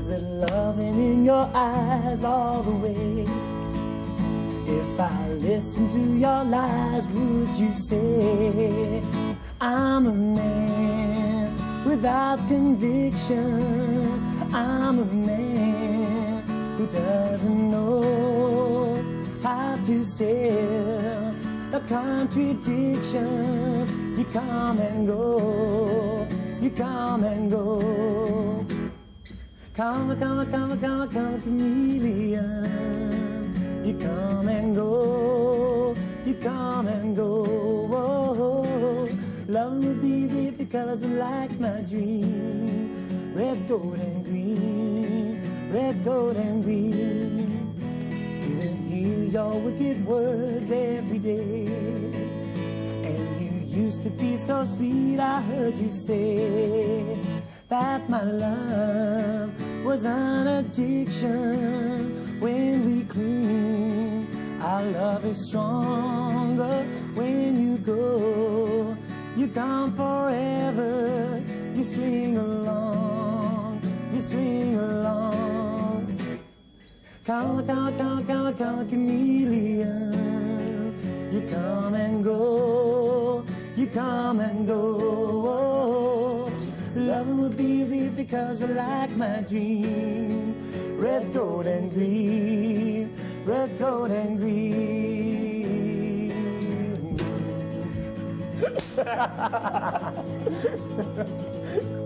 Is it loving in your eyes all the way? If I listened to your lies, would you say I'm a man without conviction? I'm a man who doesn't know how to sail a contradiction. You come and go, you come and go. Karma, karma, karma, karma, karma chameleon. You come and go, you come and go. Oh, love would be easy if your colors were like my dream. Red, gold, and green, red, gold, and green. You can hear your wicked words every day. And you used to be so sweet, I heard you say that my love was an addiction. When we cling, our love is stronger. When you go, you're gone forever. You string along, you string along. Karma, karma, karma, karma, karma chameleon. You come and go, you come and go. Loving would be easy if your colors were like my dream. Red, gold, and green. Red, gold, and green.